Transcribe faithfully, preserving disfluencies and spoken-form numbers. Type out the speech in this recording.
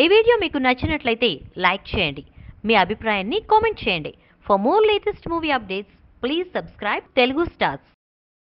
ఈ వీడియో మీకు నచ్చినట్లయితే లైక్ చేయండి, మీ అభిప్రాయాన్ని కామెంట్ చేయండి. For more latest movie updates please subscribe Telugu stars.